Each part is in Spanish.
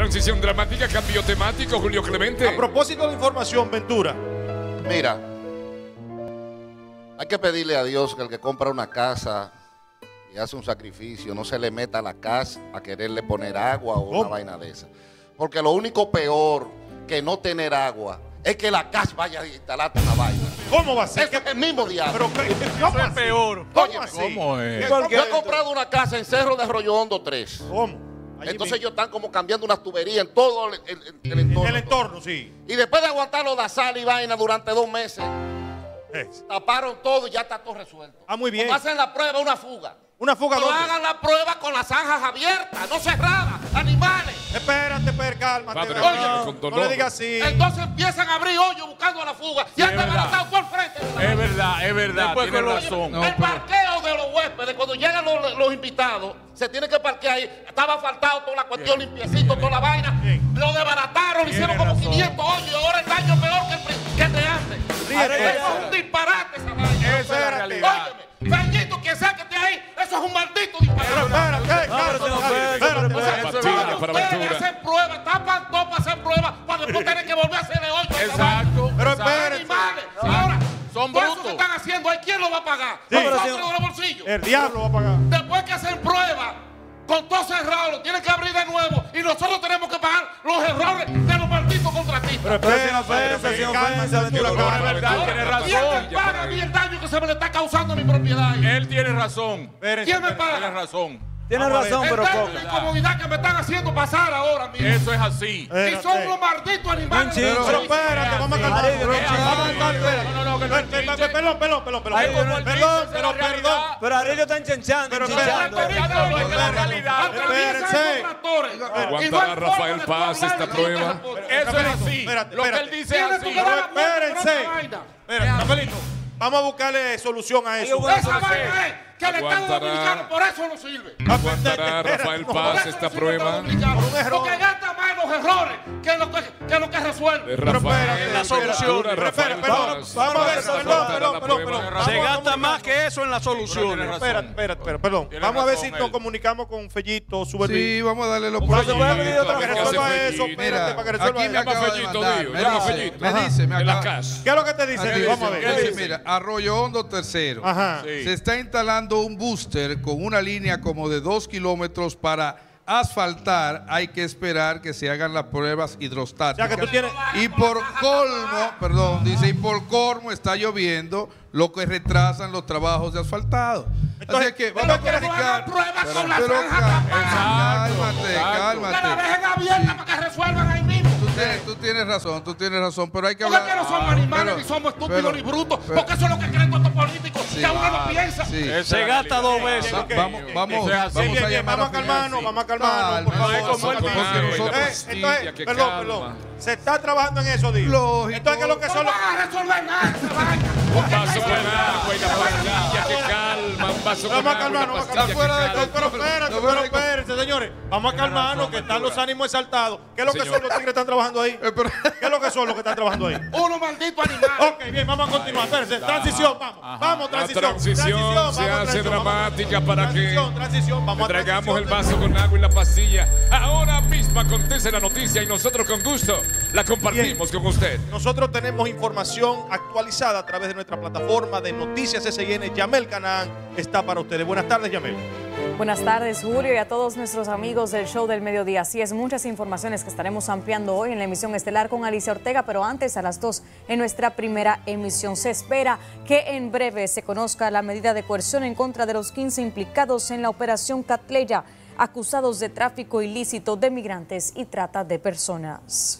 Transición dramática, cambio temático, Julio Clemente. A propósito de información, Ventura. Mira, hay que pedirle a Dios que el que compra una casa y hace un sacrificio, no se le meta a la casa a quererle poner agua o una vaina de esa. Porque lo único peor que no tener agua es que la casa vaya a instalar una vaina. ¿Cómo va a ser? Eso es el mismo diablo. Eso es peor. ¿Cómo es? Yo he comprado una casa en Cerro de Arroyo Hondo 3. ¿Cómo? Allí entonces ellos están como cambiando unas tuberías en todo el entorno. El entorno, sí. Y después de aguantar lo de sal y vaina durante 2 meses, taparon todo y ya está todo resuelto. Ah, muy bien. Cuando hacen la prueba, una fuga. ¿Una fuga dónde? No hagan la prueba con las zanjas abiertas, no cerradas, animales. Espérate, cálmate. Padre, no le digas así. Entonces empiezan a abrir hoyos buscando la fuga. Sí, ya está baratado por el frente. Es verdad, Después tiene razón. El parqueo de los huéspedes, cuando llegan los invitados, se tiene que parquear ahí. Estaba faltado toda la cuestión, limpiecito, toda la vaina. Bien. Lo desbarataron, le hicieron como 500 hoyos. Ahora el daño peor que el de antes. Eso es un disparate esa vaina. Esa es la realidad. Óyeme, Fellito, quien sea que esté ahí, eso es un maldito disparate. Ustedes hacen pruebas, tapan todo para hacer pruebas, para después tener que volver a hacerle hoy. Exacto. Pero espérense. Ahora, son brutos. Eso que están haciendo, ¿hay quién lo va a pagar? Nosotros de los bolsillos. El diablo va a pagar. Después que hacen pruebas, con todo cerrado, lo tienen que abrir de nuevo. Y nosotros tenemos que pagar los errores de los malditos contratistas. Pero espérense, señor Pérez. Es verdad, tiene razón. ¿Quién me paga a mí el daño que se me le está causando a mi propiedad? Él tiene razón. ¿Quién me paga? Tiene razón. Tienes razón, pero poco. La incomodidad que me están haciendo pasar ahora, mismo. Eso es así. Y son los malditos animales. Pero espérate, vamos a cantar. Perdón. Pero Aurelio está enchenchando. Pero espérate. Aguantará Rafael Paz esta prueba. Eso es así. Lo que él dice es así. Espérense. Vamos a buscarle solución a eso. Esa vaina es que el Estado Dominicano por eso no sirve. ¿Aguantará Rafael Paz esta prueba? Porque gasta más los errores que lo que resuelve. Pero espérate, la solución. Vamos a ver, perdón. Se gasta más que eso en la solución. Espérate, perdón. Vamos a ver si nos comunicamos con Fellito, Superviviente. Sí, vamos a darle los problemas. Para que resuelva eso, espérate, para que resuelva eso. Aquí me acaba Fellito, me dice, me acaba. ¿Qué es lo que te dice? Vamos a ver. Mira, Arroyo Hondo tercero. Se está instalando un booster con una línea como de 2 kilómetros para asfaltar. Hay que esperar que se hagan las pruebas hidrostáticas. Y por colmo, perdón, dice, y por colmo está lloviendo, lo que retrasan los trabajos de asfaltado. Entonces, así que vamos a planificar. Pero cálmate. Que la dejen abierta para que resuelvan ahí mismo. Tú tienes razón, pero hay que hablar. Porque no somos animales, ni somos estúpidos, ni brutos, porque eso es lo que creen todos los políticos, que uno lo piensa. Se gasta 2 veces. Vamos a llamar a calmarnos, por favor. Entonces, perdón, se está trabajando en eso, digo. Entonces, ¿qué es lo que son? No van a resolver nada, se vayan. Un vaso con agua y la pastilla que calma, un vaso con agua. Vamos a calmarnos, pero espérense, señores. Vamos a calmarnos, que están los ánimos exaltados. ¿Qué es lo que son los tigres están trabajando ahí? ¿Qué es lo que son los que están trabajando ahí? Uno maldito animal. Ok, bien, vamos a continuar. Espérense, transición, vamos, transición. La transición se hace dramática para que entregamos el vaso con agua y la pastilla. Ahora mismo acontece la noticia y nosotros con gusto la compartimos con usted. Nosotros tenemos información actualizada a través de nuestra plataforma de Noticias S.E.N. Yamel Canán está para ustedes. Buenas tardes, Yamel. Buenas tardes, Julio, y a todos nuestros amigos del Show del Mediodía. Así es, muchas informaciones que estaremos ampliando hoy en la emisión estelar con Alicia Ortega, pero antes, a las 2, en nuestra primera emisión. Se espera que en breve se conozca la medida de coerción en contra de los 15 implicados en la Operación Catleya, acusados de tráfico ilícito de migrantes y trata de personas.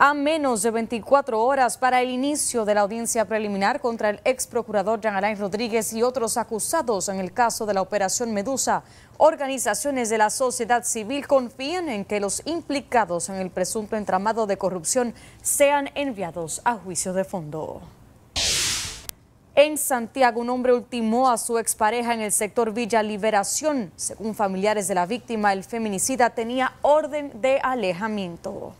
A menos de 24 horas para el inicio de la audiencia preliminar contra el ex procurador Jean Alain Rodríguez y otros acusados en el caso de la Operación Medusa, organizaciones de la sociedad civil confían en que los implicados en el presunto entramado de corrupción sean enviados a juicio de fondo. En Santiago, un hombre ultimó a su expareja en el sector Villa Liberación. Según familiares de la víctima, el feminicida tenía orden de alejamiento.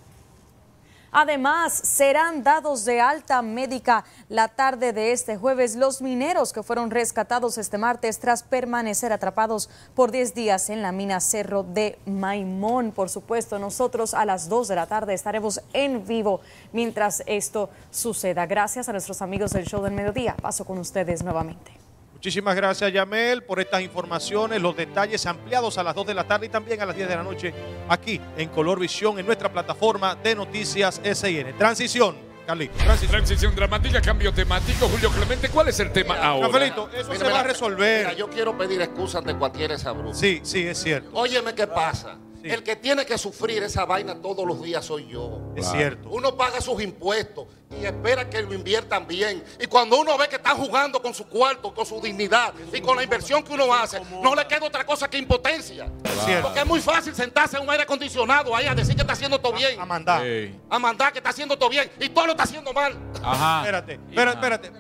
Además, serán dados de alta médica la tarde de este jueves los mineros que fueron rescatados este martes tras permanecer atrapados por 10 días en la mina Cerro de Maimón. Por supuesto, nosotros a las 2 de la tarde estaremos en vivo mientras esto suceda. Gracias a nuestros amigos del Show del Mediodía. Paso con ustedes nuevamente. Muchísimas gracias, Yamel, por estas informaciones, los detalles ampliados a las 2 de la tarde y también a las 10 de la noche aquí en Color Visión, en nuestra plataforma de Noticias S.E.N. Transición, Carlitos. Transición dramática, cambio temático. Julio Clemente, ¿cuál es el tema ahora? Rafaelito, eso se va a resolver. Mira, yo quiero pedir excusas de cualquier esa bruja. Sí, sí, es cierto. Óyeme, ¿qué pasa? Sí. El que tiene que sufrir esa vaina todos los días soy yo. Es cierto. Uno paga sus impuestos y espera que lo inviertan bien. Y cuando uno ve que están jugando con su cuarto, con su dignidad y con la inversión que uno hace, no le queda otra cosa que impotencia. Es cierto. Porque es muy fácil sentarse en un aire acondicionado ahí a decir que está haciendo todo bien. A mandar. Sí. A mandar que está haciendo todo bien y todo lo está haciendo mal. Ajá. Espérate.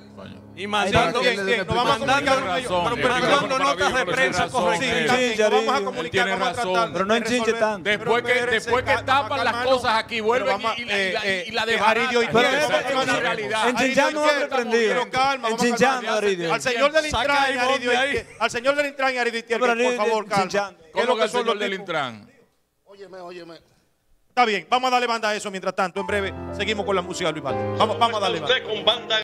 Y mandando notas de prensa correctas. Sí, nos vamos a comunicar, razón, pero no enchinche tanto. Después que tapan las cosas aquí, vuelven y la dejarán. Enchinchando hombre prendido. Enchinchando Aridio. Al señor del Intran y Aridio. Al señor del Intran y Aridio, por favor, calma. ¿Cómo que el señor del Intran? Óyeme. Está bien, vamos a darle banda a eso mientras tanto. En breve seguimos con la música, Luis Vargas. Vamos a darle banda.